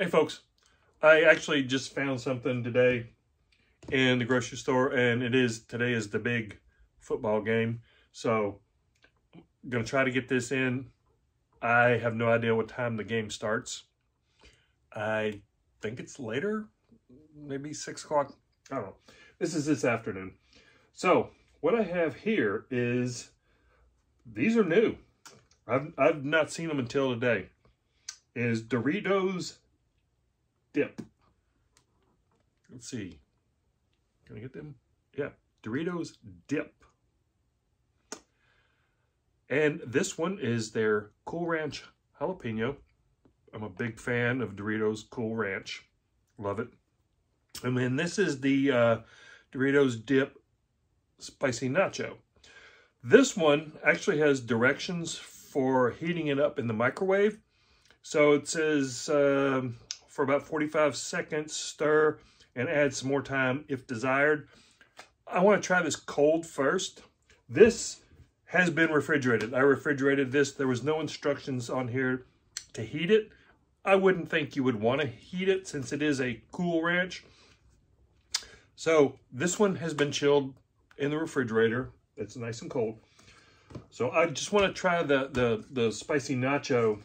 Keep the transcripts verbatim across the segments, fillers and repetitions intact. Hey folks, I actually just found something today in the grocery store, and it is today is the big football game. So I'm gonna try to get this in. I have no idea what time the game starts. I think it's later, maybe six o'clock. I don't know. This is this afternoon. So what I have here is these are new. I've I've not seen them until today. It is Doritos dip. Let's see. Can I get them? Yeah. Doritos dip. And this one is their Cool Ranch Jalapeno. I'm a big fan of Doritos Cool Ranch. Love it. And then this is the uh, Doritos dip spicy nacho. This one actually has directions for heating it up in the microwave. So it says... Um, for about forty-five seconds, stir and add some more time if desired. I want to try this cold first. This has been refrigerated. I refrigerated this. There was no instructions on here to heat it. I wouldn't think you would want to heat it since it is a Cool Ranch. So this one has been chilled in the refrigerator. It's nice and cold. So I just want to try the, the, the spicy nacho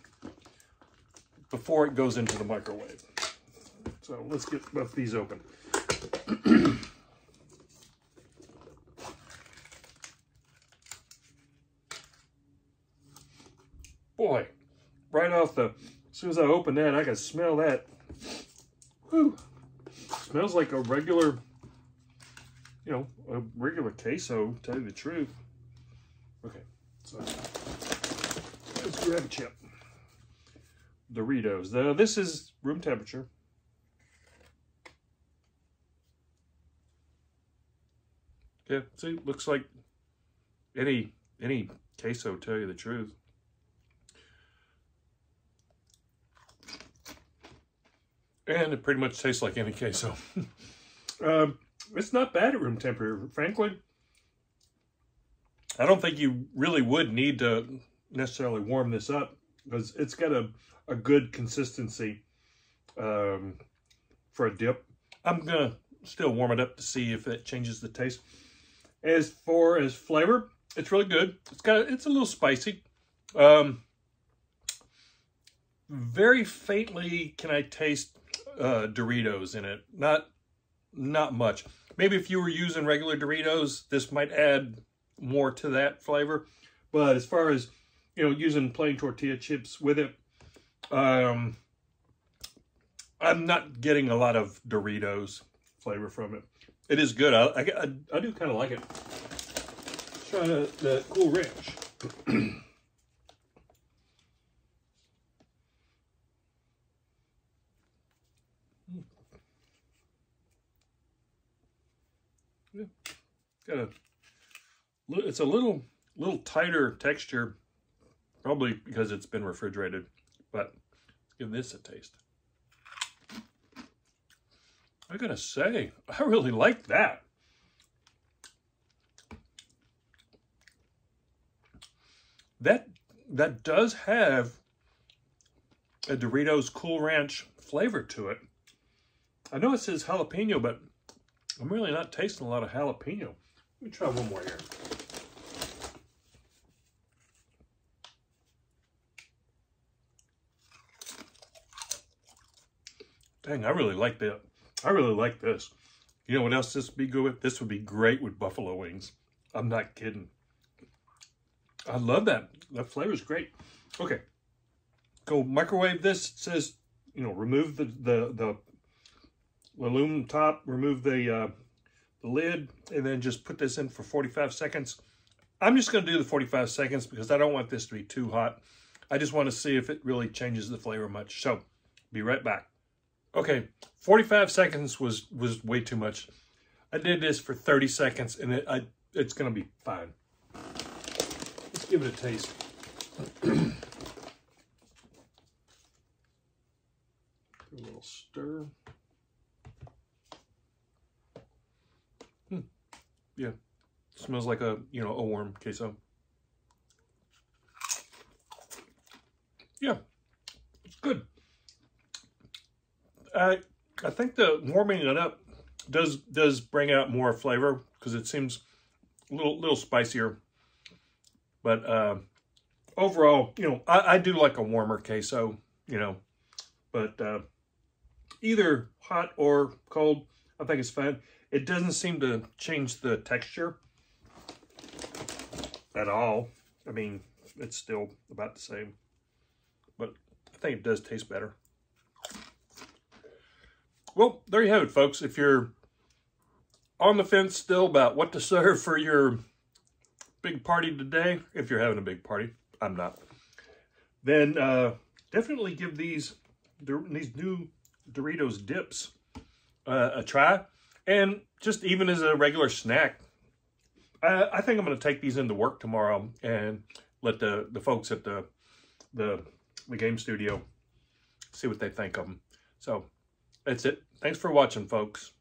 before it goes into the microwave. So let's get both these open. Boy, right off the, as soon as I open that, I can smell that. Whew. Smells like a regular, you know, a regular queso, to tell you the truth. Okay, so let's grab a chip. Doritos. Now, this is room temperature. Yeah, see, looks like any any queso, tell you the truth. And it pretty much tastes like any queso. um, it's not bad at room temperature, frankly. I don't think you really would need to necessarily warm this up, because it's got a, a good consistency um, for a dip. I'm going to still warm it up to see if it changes the taste. As far as flavor, it's really good. It's got it's a little spicy. Um, very faintly can I taste uh, Doritos in it. Not, not much. Maybe if you were using regular Doritos, this might add more to that flavor. But as far as you know, using plain tortilla chips with it, um, I'm not getting a lot of Doritos flavor from it. It is good. I, I, I do kind of like it. Let's try the, the Cool Ranch. Yeah. Got a, it's a little, little tighter texture. Probably because it's been refrigerated, but let's give this a taste. I gotta say, I really like that. That that does have a Doritos Cool Ranch flavor to it. I know it says jalapeno, but I'm really not tasting a lot of jalapeno. Let me try one more here. Dang, I really like that. I really like this. You know what else this would be good with? This would be great with buffalo wings. I'm not kidding. I love that. That flavor's great. Okay. Go microwave this. It says, you know, remove the, the, the aluminum top, remove the, uh, the lid, and then just put this in for forty-five seconds. I'm just going to do the forty-five seconds because I don't want this to be too hot. I just want to see if it really changes the flavor much. So, be right back. Okay, forty-five seconds was, was way too much. I did this for thirty seconds, and it, I, it's going to be fine. Let's give it a taste. A little stir. Hmm. Yeah, smells like a, you know, a warm queso. Yeah, it's good. I I think the warming it up does does bring out more flavor because it seems a little little spicier. But uh, overall, you know, I, I do like a warmer queso, you know, but uh, either hot or cold, I think it's fine. It doesn't seem to change the texture at all. I mean, it's still about the same, but I think it does taste better. Well, there you have it, folks. If you're on the fence still about what to serve for your big party today, if you're having a big party, I'm not, then uh, definitely give these, these new Doritos dips uh, a try. And just even as a regular snack, I, I think I'm going to take these into work tomorrow and let the, the folks at the, the, the game studio see what they think of them. So that's it. Thanks for watching, folks.